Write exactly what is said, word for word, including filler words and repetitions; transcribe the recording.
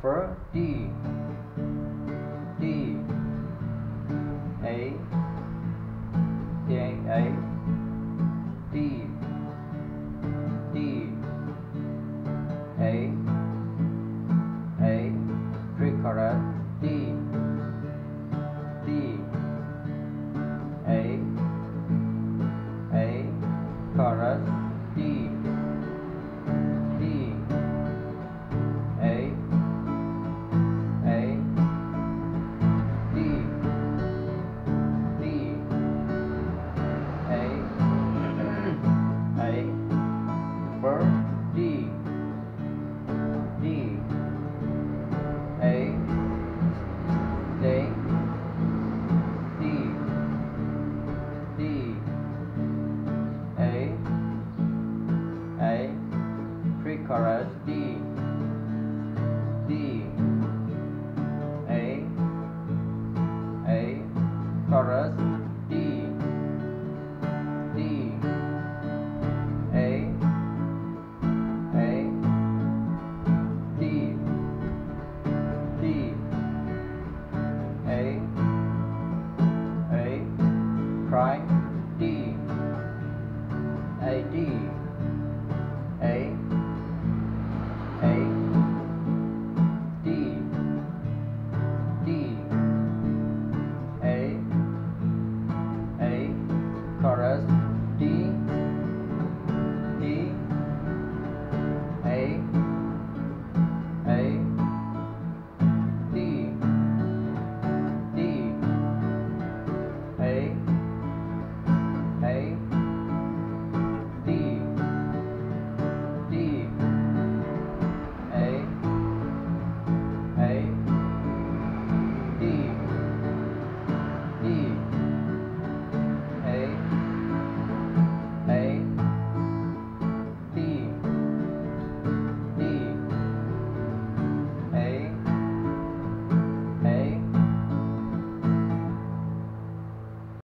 for D.